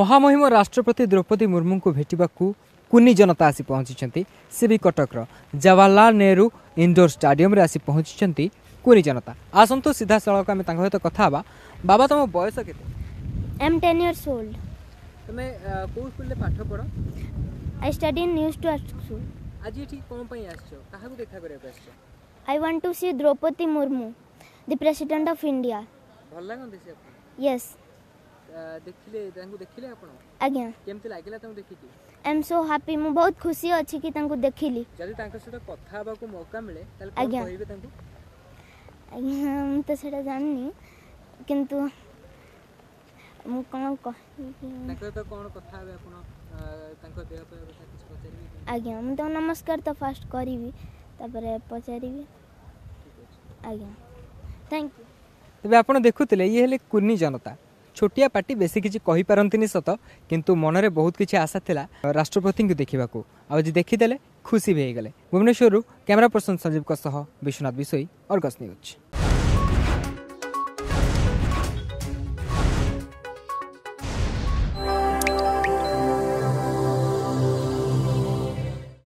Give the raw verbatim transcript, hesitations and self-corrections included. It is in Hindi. महामहिम राष्ट्रपति द्रौपदी मुर्मू को भेटिबाकू कुनी जनता आसी पहुंची। से भी कटक जवाहरलाल नेहरू इंडोर स्टेडियम रे आसी पहुंची कुनी जनता। आसंतु सीधा सड़क आम सहित कथा हवा। बाबा तुम बयस के? आज ये ठीक कौन पई आछो, काहा को देखा करे आछो? I want to see Droupadi Murmu the president of India. भल लागन दिस आपन? यस। देखिले तांको देखिले आपन? आज्ञा। केमते लागिला तांको देखिकी? I am so happy. मु बहुत खुशी अछि कि तांको देखिली। जदी तांको सेटा कथा आबा को मौका मिले तल कोन कहिबे तांको? आज्ञा हम त सेटा जाननी किंतु मु कोन कहि तांको त कोन कथा आबे आपन तांको देह पर किछ पचारी? आज्ञा मु तो नमस्कार तो फास्ट करी पचारि। आज्ञा थैंक यू। तबे आपन देखुतिले ये हेले कुर्नी जनता छोटिया पार्टी बेसी किछि कहि पारंतिनि सत किंतु मनरे बहुत किछि आशा थिला राष्ट्रपति को देखिबा को। आज देखिदेले खुशी भई गेले। भुवनेश्वर रु camera person Sanjeev Vishwanath Bishoi, Argus news.